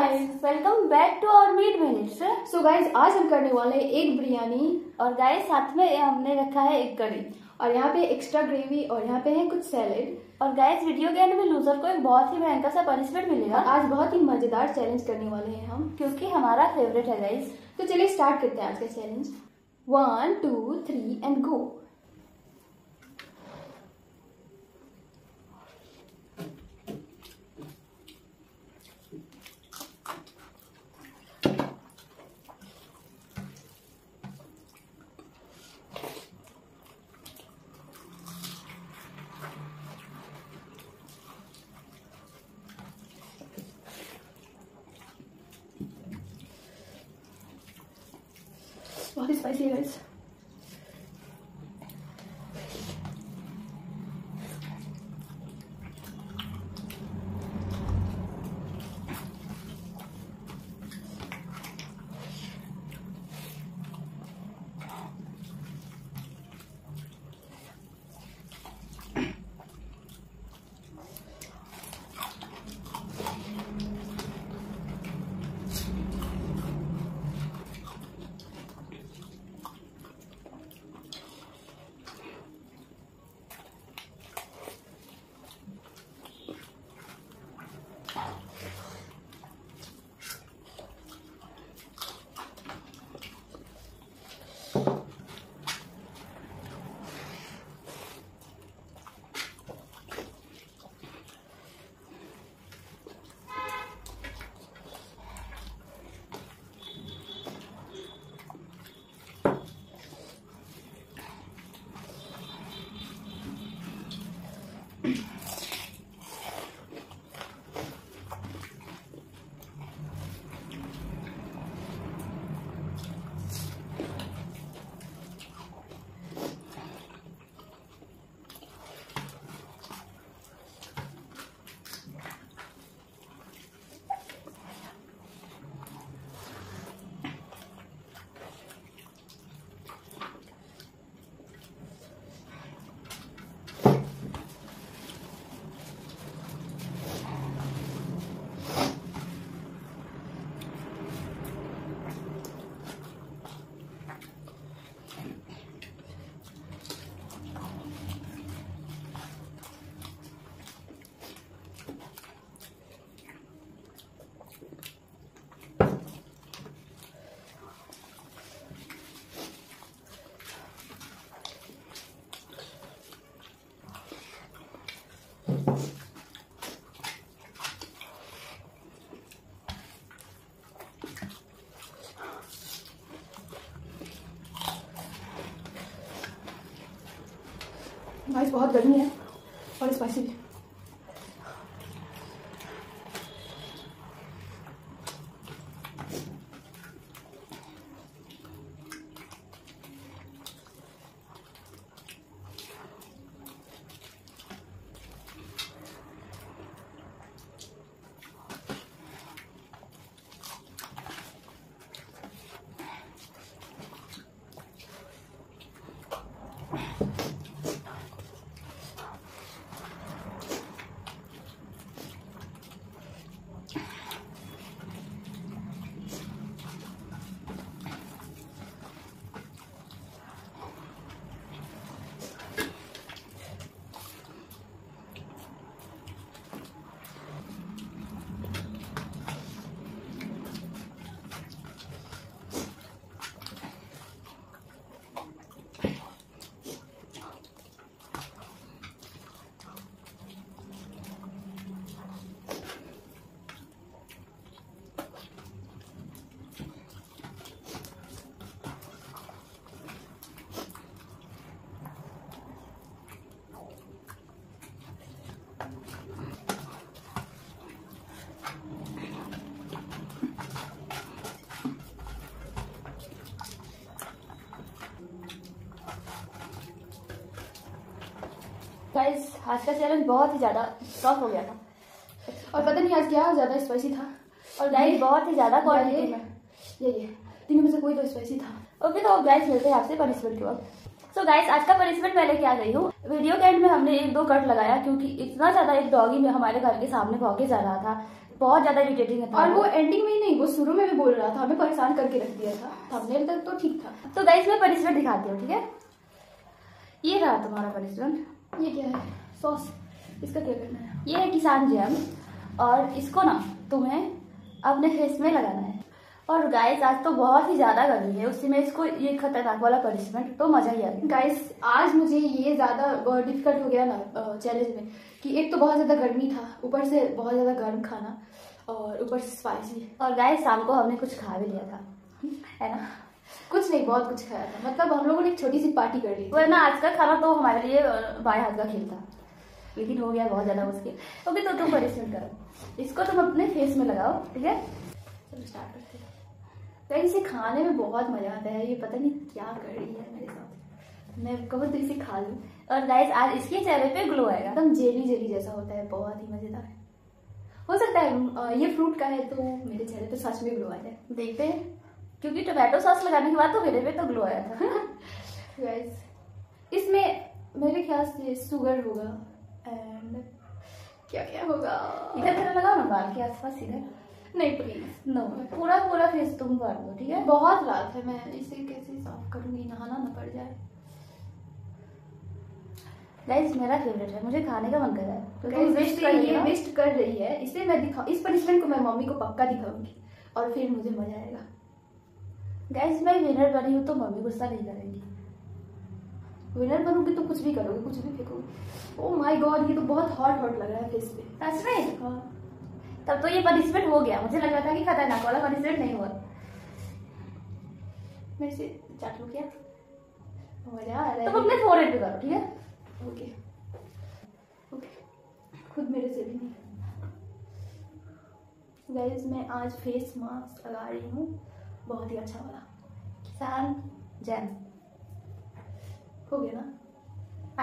Guys welcome back to our mead mean eats. So guys आज हम करने वाले हैं एक बिरयानी और गाइस साथ में हमने रखा है एक कड़ी और यहाँ पे एक्स्ट्रा ग्रेवी और यहाँ पे है कुछ सैलेड। और गाइस वीडियो के एंड में लूजर को एक बहुत ही भयंकर सा पनिशमेंट मिलेगा। आज बहुत ही मजेदार चैलेंज करने वाले हैं हम क्योंकि हमारा फेवरेट है गाइस। तो चलिए स्टार्ट करते हैं आज का चैलेंज। 1 2 3 and go. बहुत ही स्पाइसी है गाइस। गाइस बहुत गर्मी है और स्पाइसी भी। गाइस आज का चैलेंज बहुत ही ज़्यादा टफ हो गया था और पता नहीं आज क्या ज़्यादा स्पाइसी था और गाइस बहुत ही ज़्यादा क्वालिटी में ये तीनों में से कोई तो स्पाइसी था। ओके तो अब गाइस मिलते हैं आपसे पनिशमेंट के वक्त। सो गाइस आज का पनिशमेंट मैं लेके आ गई हूँ। वीडियो के एंड में हमने 1-2 कट लगाया क्योंकि इतना ज़्यादा एक डॉगी में हमारे घर के सामने भौंके जा रहा था बहुत ज्यादा इरिटेटिंग था। और वो एंडिंग में ही नहीं, वो शुरू में भी बोल रहा था, हमें परेशान करके रख दिया था। थंबनेल तक तो ठीक था। तो गाइस मैं पनिशमेंट दिखाती हूँ, ठीक है? ये रहा तुम्हारा पनिशमेंट। ये क्या है? सॉस। इसका क्या करना है? ये है किसान जैम, और इसको ना तुम्हें अपने फेस में लगाना है। और गाइस आज तो बहुत ही ज्यादा गर्मी है, उसी में इसको ये खतरनाक वाला पनिशमेंट तो मजा ही आ गया। गाइस आज मुझे ये ज्यादा डिफिकल्ट हो गया ना चैलेंज में, कि एक तो बहुत ज्यादा गर्मी था, ऊपर से बहुत ज्यादा गर्म खाना, और ऊपर से स्पाइसी। और गाइस शाम को हमने कुछ खा भी लिया था, है ना? कुछ नहीं, बहुत कुछ खाया था, मतलब हम लोगों ने एक छोटी सी पार्टी कर ली। वरना आज का खाना तो हमारे लिए बाएं हाथ का खेल था, लेकिन हो गया बहुत ज्यादा मुश्किल। ओके तो तुम पनिशमेंट करो, इसको तुम अपने फेस में लगाओ, ठीक है? चलो स्टार्ट करते हैं। गाइस इसे खाने में बहुत मजा आता है, ये पता नहीं क्या कर रही है मेरे साथ, मैं कब तो इसे खा लूँ। और गाइस आज इसके चेहरे पे ग्लो आएगा, एकदम जेली जेली जैसा होता है, बहुत ही मजेदार है। हो सकता है ये फ्रूट का है तो मेरे चेहरे पे सच में ग्लो आ जाए, देखते हैं। क्योंकि टोमेटो सॉस लगाने के बाद तो मेरे पे तो ग्लो आया था। गाइस इसमें मेरे ख्याल से शुगर होगा, एंड क्या क्या होगा इधर थोड़ा लगाओ ना बाल के आसपास, इधर नहीं प्लीज, नो। पूरा पूरा फेस तुम कर दो, ठीक है? बहुत रात है, मैं इसे कैसे साफ करूंगी, नहाना ना पड़ जाए। गाइस मेरा फेवरेट है, मुझे खाने का मन कर रहा है, क्योंकि ये वेस्ट कर रही है। इसे मैं इस पनिशमेंट को मैं मम्मी को पक्का दिखाऊंगी, और फिर मुझे मजा आएगा। गाइस मैं विनर बनी हूँ तो मम्मी गुस्सा नहीं करेंगी, विनर बनूंगी तो कुछ भी करोगे, कुछ भी फेंकोगे। ओह माय गॉड, ये तो बहुत हॉट हॉट लग रहा है फेस पे, सच में। हाँ तब तो ये पनिशमेंट हो गया, मुझे लग रहा था कि खतरनाक वाला पनिशमेंट नहीं हुआ। मैं इसे चाट लूं क्या? मजा आ रहा है। तुम अपने फोरहेड पे करो, ठीक है? ओके ओके, खुद मेरे से भी नहीं। गाइस मैं आज फेस मास्क लगा रही हूँ, बहुत ही अच्छा वाला, किसान जैम। हो गया ना?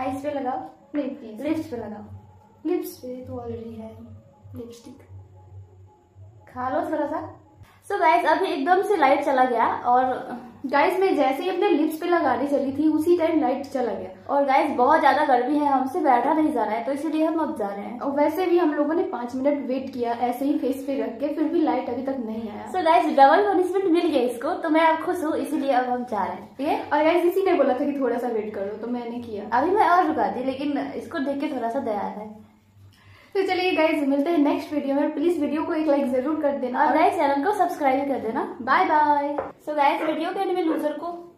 आईज पे लगाओ, नहीं प्लीज लिप्स पे लगाओ। लिप्स पे तो ऑलरेडी है लिपस्टिक। खा लो थोड़ा सा। सो गाइस अभी एकदम से लाइट चला गया, और गाइस मैं जैसे ही अपने लिप्स पे लगाने चली थी उसी टाइम लाइट चला गया। और गाइस बहुत ज्यादा गर्मी है, हमसे बैठा नहीं जा रहा है, तो इसलिए हम अब जा रहे हैं। और वैसे भी हम लोगों ने 5 मिनट वेट किया ऐसे ही फेस पे रख के, फिर भी लाइट अभी तक नहीं आया। सो गाइस डबल पनिशमेंट मिल गया इसको, तो मैं अब खुश हूँ, इसीलिए अब हम जा रहे हैं, ठीक है? और गाइस इसी ने बोला था कि थोड़ा सा वेट करो, तो मैंने किया। अभी मैं और रुका दी, लेकिन इसको देख के थोड़ा सा दया आता है। तो चलिए गाइज मिलते हैं नेक्स्ट वीडियो में। प्लीज वीडियो को एक लाइक जरूर कर देना, और गाइज चैनल को सब्सक्राइब कर देना। Bye bye. So guys video के एंड में लूजर को